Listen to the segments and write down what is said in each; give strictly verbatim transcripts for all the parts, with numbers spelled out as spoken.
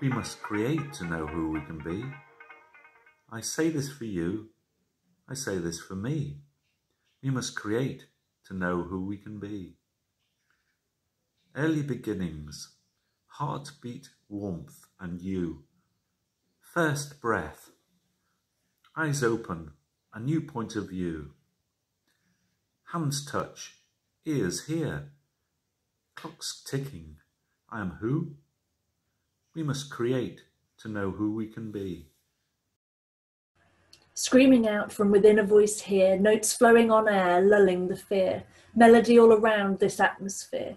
We must create to know who we can be. I say this for you, I say this for me. We must create to know who we can be. Early beginnings, heartbeat, warmth and you. First breath, eyes open, a new point of view. Hands touch, ears hear, clocks ticking, I am who? We must create to know who we can be. Screaming out from within a voice here, notes flowing on air, lulling the fear, melody all around this atmosphere.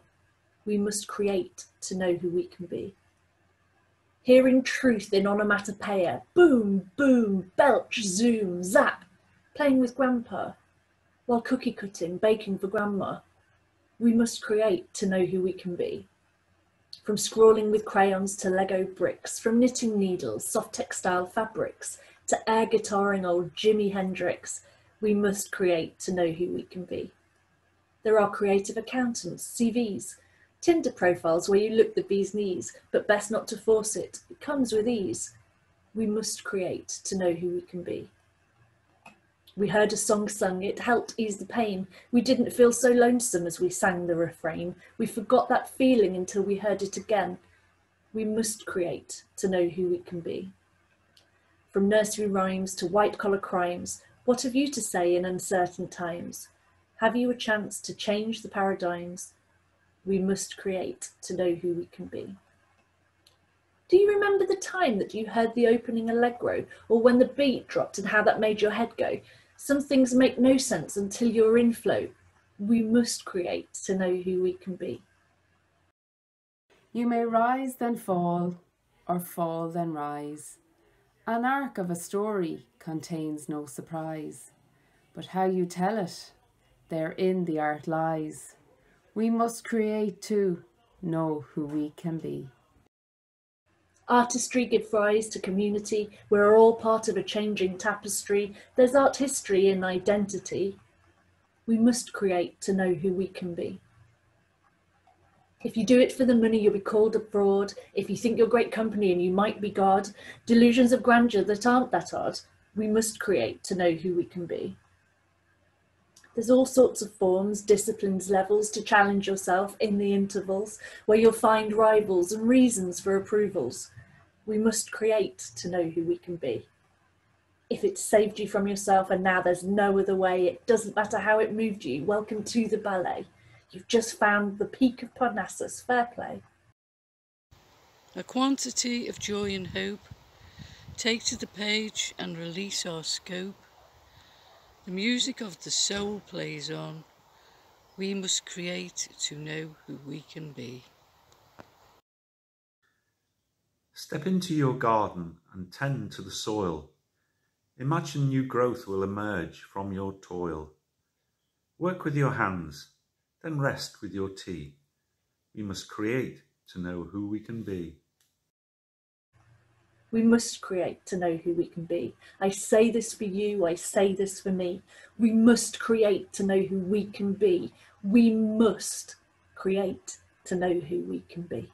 We must create to know who we can be. Hearing truth in onomatopoeia, boom, boom, belch, zoom, zap, playing with grandpa, while cookie cutting, baking for grandma. We must create to know who we can be. From scrawling with crayons to Lego bricks, from knitting needles, soft textile fabrics, to air guitaring old Jimi Hendrix, we must create to know who we can be. There are creative accountants, C Vs, Tinder profiles where you look the bee's knees, but best not to force it, it comes with ease. We must create to know who we can be. We heard a song sung, it helped ease the pain. We didn't feel so lonesome as we sang the refrain. We forgot that feeling until we heard it again. We must create to know who we can be. From nursery rhymes to white-collar crimes, what have you to say in uncertain times? Have you a chance to change the paradigms? We must create to know who we can be. Do you remember the time that you heard the opening allegro, or when the beat dropped and how that made your head go? Some things make no sense until you're in flow. We must create to know who we can be. You may rise then fall, or fall then rise. An arc of a story contains no surprise, but how you tell it, therein the art lies. We must create to know who we can be. Artistry gives rise to community, we're all part of a changing tapestry, there's art history in identity. We must create to know who we can be. If you do it for the money, you'll be called abroad. If you think you're great company and you might be God, delusions of grandeur that aren't that odd, we must create to know who we can be. There's all sorts of forms, disciplines, levels to challenge yourself in the intervals where you'll find rivals and reasons for approvals. We must create to know who we can be. If it saved you from yourself and now there's no other way, it doesn't matter how it moved you, welcome to the ballet. You've just found the peak of Parnassus, fair play. A quantity of joy and hope, take to the page and release our scope. The music of the soul plays on. We must create to know who we can be. Step into your garden and tend to the soil. Imagine new growth will emerge from your toil. Work with your hands, then rest with your tea. We must create to know who we can be. We must create to know who we can be. I say this for you, I say this for me. We must create to know who we can be. We must create to know who we can be.